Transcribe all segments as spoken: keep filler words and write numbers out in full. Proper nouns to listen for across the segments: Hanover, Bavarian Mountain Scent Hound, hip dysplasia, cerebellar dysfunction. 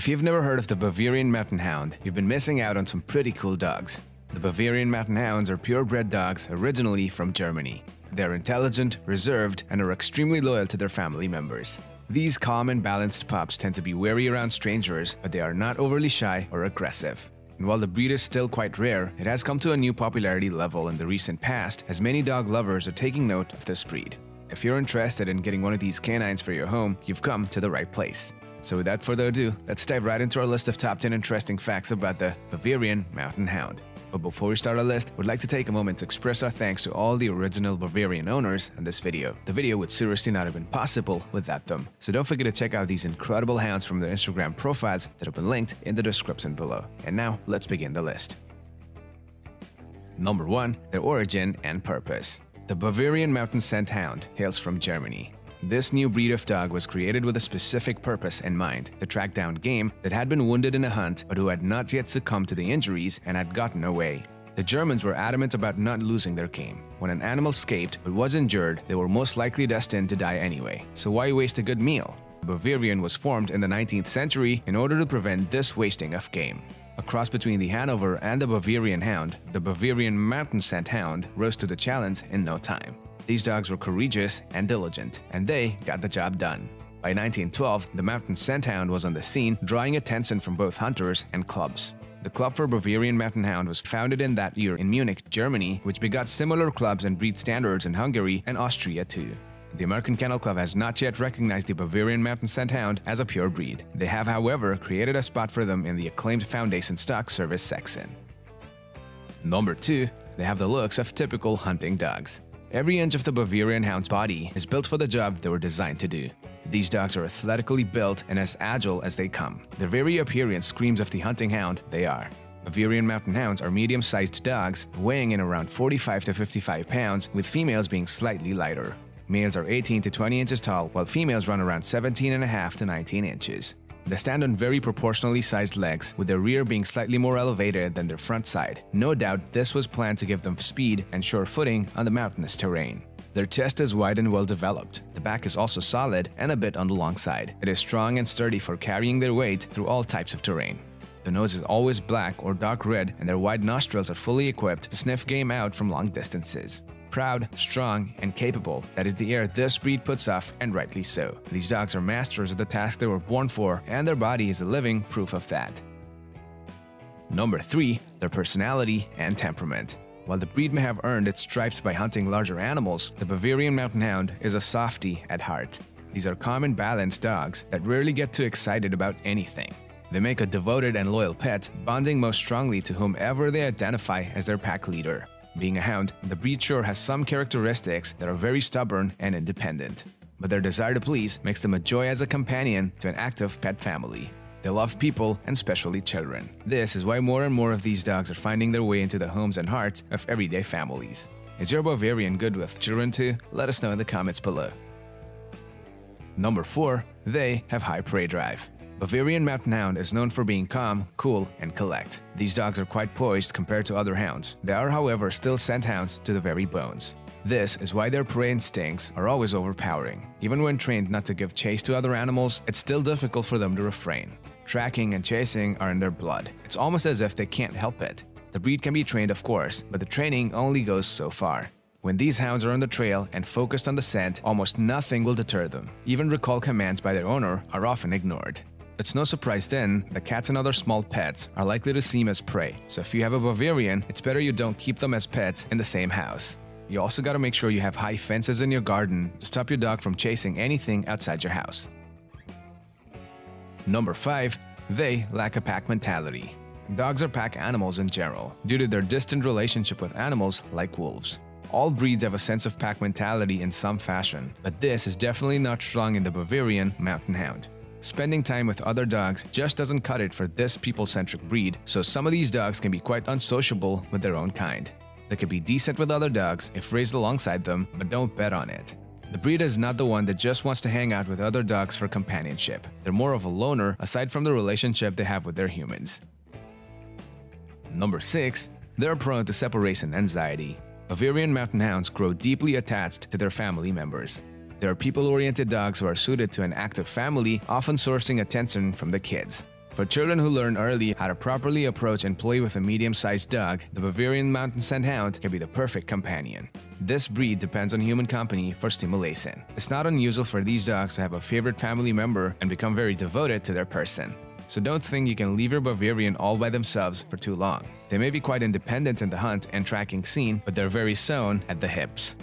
If you've never heard of the Bavarian Mountain Hound, you've been missing out on some pretty cool dogs. The Bavarian Mountain Hounds are purebred dogs originally from Germany. They're intelligent, reserved, and are extremely loyal to their family members. These calm and balanced pups tend to be wary around strangers, but they are not overly shy or aggressive. And while the breed is still quite rare, it has come to a new popularity level in the recent past, as many dog lovers are taking note of this breed. If you're interested in getting one of these canines for your home, you've come to the right place. So without further ado, let's dive right into our list of top ten interesting facts about the Bavarian Mountain Hound. But before we start our list, we'd like to take a moment to express our thanks to all the original Bavarian owners in this video. The video would seriously not have been possible without them. So don't forget to check out these incredible hounds from their Instagram profiles that have been linked in the description below. And now, let's begin the list. Number one. Their origin and purpose. The Bavarian Mountain Scent Hound hails from Germany. This new breed of dog was created with a specific purpose in mind, to track down game that had been wounded in a hunt but who had not yet succumbed to the injuries and had gotten away. The Germans were adamant about not losing their game. When an animal escaped but was injured, they were most likely destined to die anyway. So why waste a good meal? The Bavarian was formed in the nineteenth century in order to prevent this wasting of game. A cross between the Hanover and the Bavarian Hound, the Bavarian Mountain Scent Hound rose to the challenge in no time. These dogs were courageous and diligent, and they got the job done. By nineteen twelve, the Mountain Scent Hound was on the scene, drawing attention from both hunters and clubs. The club for Bavarian Mountain Hound was founded in that year in Munich, Germany, which begot similar clubs and breed standards in Hungary and Austria too. The American Kennel Club has not yet recognized the Bavarian Mountain Scent Hound as a pure breed. They have, however, created a spot for them in the acclaimed Foundation Stock Service section. Number two. They have the looks of typical hunting dogs. Every inch of the Bavarian Hound's body is built for the job they were designed to do. These dogs are athletically built and as agile as they come. Their very appearance screams of the hunting hound they are. Bavarian Mountain Hounds are medium-sized dogs, weighing in around forty-five to fifty-five pounds, with females being slightly lighter. Males are eighteen to twenty inches tall, while females run around seventeen and a half to nineteen inches. They stand on very proportionally sized legs, with their rear being slightly more elevated than their front side. No doubt this was planned to give them speed and sure footing on the mountainous terrain. Their chest is wide and well developed. The back is also solid and a bit on the long side. It is strong and sturdy for carrying their weight through all types of terrain. The nose is always black or dark red, and their wide nostrils are fully equipped to sniff game out from long distances. Proud, strong, and capable, that is the air this breed puts off, and rightly so. These dogs are masters of the task they were born for, and their body is a living proof of that. Number three. Their personality and temperament. While the breed may have earned its stripes by hunting larger animals, the Bavarian Mountain Hound is a softie at heart. These are calm and balanced dogs that rarely get too excited about anything. They make a devoted and loyal pet, bonding most strongly to whomever they identify as their pack leader. Being a hound, the breed sure has some characteristics that are very stubborn and independent, but their desire to please makes them a joy as a companion to an active pet family. They love people and especially children. This is why more and more of these dogs are finding their way into the homes and hearts of everyday families. Is your Bavarian good with children too? Let us know in the comments below. Number four. They have high prey drive. Bavarian Mountain Hound is known for being calm, cool, and collect. These dogs are quite poised compared to other hounds. They are, however, still scent hounds to the very bones. This is why their prey instincts are always overpowering. Even when trained not to give chase to other animals, it's still difficult for them to refrain. Tracking and chasing are in their blood. It's almost as if they can't help it. The breed can be trained, of course, but the training only goes so far. When these hounds are on the trail and focused on the scent, almost nothing will deter them. Even recall commands by their owner are often ignored. It's no surprise then that cats and other small pets are likely to seem as prey, so if you have a Bavarian, it's better you don't keep them as pets in the same house. You also gotta make sure you have high fences in your garden to stop your dog from chasing anything outside your house. Number five. They lack a pack mentality. Dogs are pack animals in general, due to their distant relationship with animals like wolves. All breeds have a sense of pack mentality in some fashion, but this is definitely not strong in the Bavarian Mountain Hound. Spending time with other dogs just doesn't cut it for this people-centric breed, so some of these dogs can be quite unsociable with their own kind. They can be decent with other dogs if raised alongside them, but don't bet on it. The breed is not the one that just wants to hang out with other dogs for companionship. They're more of a loner aside from the relationship they have with their humans. Number six. They're prone to separation anxiety. Bavarian Mountain Hounds grow deeply attached to their family members. There are people-oriented dogs who are suited to an active family, often sourcing attention from the kids. For children who learn early how to properly approach and play with a medium-sized dog, the Bavarian Mountain Scent Hound can be the perfect companion. This breed depends on human company for stimulation. It's not unusual for these dogs to have a favorite family member and become very devoted to their person. So don't think you can leave your Bavarian all by themselves for too long. They may be quite independent in the hunt and tracking scene, but they're very sewn at the hips.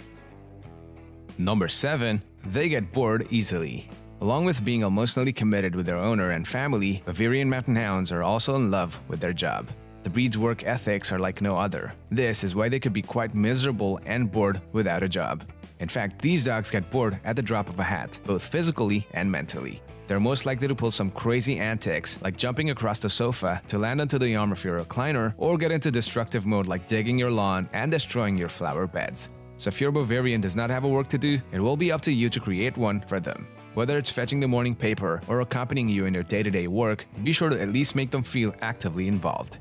Number seven. They get bored easily. Along with being emotionally committed with their owner and family, Bavarian Mountain Hounds are also in love with their job. The breed's work ethics are like no other. This is why they could be quite miserable and bored without a job. In fact, these dogs get bored at the drop of a hat, both physically and mentally. They're most likely to pull some crazy antics, like jumping across the sofa to land onto the arm of your recliner, or get into destructive mode like digging your lawn and destroying your flower beds. So if your Bavarian does not have a work to do, it will be up to you to create one for them. Whether it's fetching the morning paper or accompanying you in your day-to-day work, be sure to at least make them feel actively involved.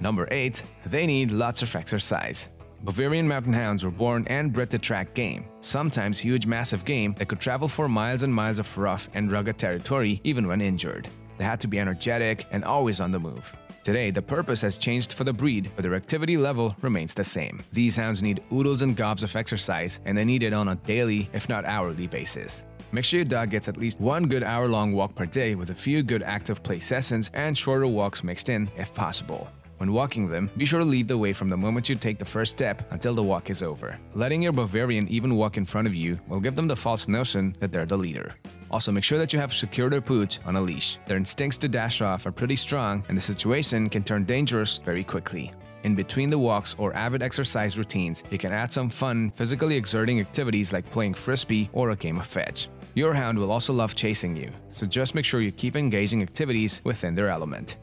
Number eight. They need lots of exercise. Bavarian Mountain Hounds were born and bred to track game, sometimes huge massive game that could travel for miles and miles of rough and rugged territory even when injured. They had to be energetic and always on the move. Today, the purpose has changed for the breed, but their activity level remains the same. These hounds need oodles and gobs of exercise, and they need it on a daily, if not hourly, basis. Make sure your dog gets at least one good hour-long walk per day with a few good active play sessions and shorter walks mixed in if possible. When walking them, be sure to lead the way from the moment you take the first step until the walk is over. Letting your Bavarian even walk in front of you will give them the false notion that they're the leader. Also, make sure that you have secured their pooch on a leash. Their instincts to dash off are pretty strong, and the situation can turn dangerous very quickly. In between the walks or avid exercise routines, you can add some fun, physically exerting activities like playing frisbee or a game of fetch. Your hound will also love chasing you, so just make sure you keep engaging activities within their element.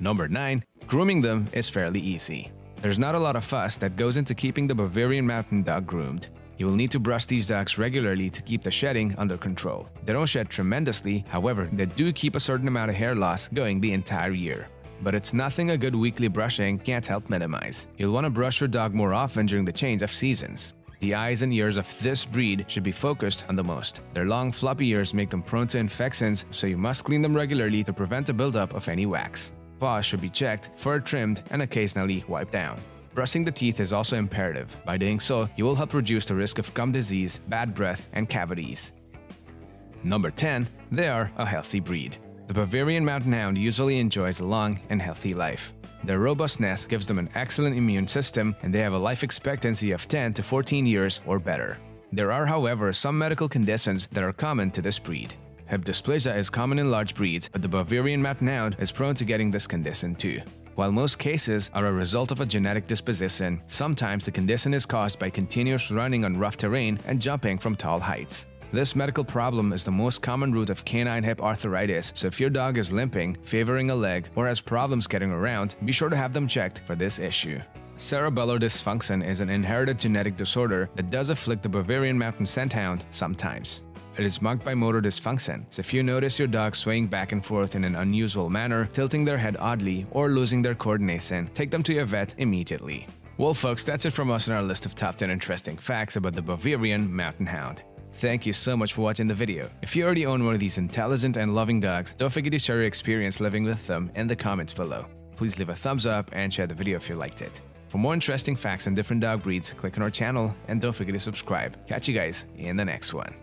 Number nine. Grooming them is fairly easy. There's not a lot of fuss that goes into keeping the Bavarian Mountain Dog groomed. You will need to brush these dogs regularly to keep the shedding under control. They don't shed tremendously, however, they do keep a certain amount of hair loss going the entire year. But it's nothing a good weekly brushing can't help minimize. You'll want to brush your dog more often during the change of seasons. The eyes and ears of this breed should be focused on the most. Their long, floppy ears make them prone to infections, so you must clean them regularly to prevent the buildup of any wax. Paws should be checked, fur trimmed, and occasionally wiped down. Brushing the teeth is also imperative. By doing so, you will help reduce the risk of gum disease, bad breath, and cavities. Number ten. They are a healthy breed. The Bavarian Mountain Hound usually enjoys a long and healthy life. Their robustness gives them an excellent immune system, and they have a life expectancy of ten to fourteen years or better. There are, however, some medical conditions that are common to this breed. Hip dysplasia is common in large breeds, but the Bavarian Mountain Hound is prone to getting this condition too. While most cases are a result of a genetic disposition, sometimes the condition is caused by continuous running on rough terrain and jumping from tall heights. This medical problem is the most common root of canine hip arthritis, so if your dog is limping, favoring a leg, or has problems getting around, be sure to have them checked for this issue. Cerebellar dysfunction is an inherited genetic disorder that does afflict the Bavarian Mountain Scent Hound sometimes. It is marked by motor dysfunction, so if you notice your dog swaying back and forth in an unusual manner, tilting their head oddly, or losing their coordination, take them to your vet immediately. Well folks, that's it from us on our list of top ten interesting facts about the Bavarian Mountain Hound. Thank you so much for watching the video. If you already own one of these intelligent and loving dogs, don't forget to share your experience living with them in the comments below. Please leave a thumbs up and share the video if you liked it. For more interesting facts on different dog breeds, click on our channel and don't forget to subscribe. Catch you guys in the next one.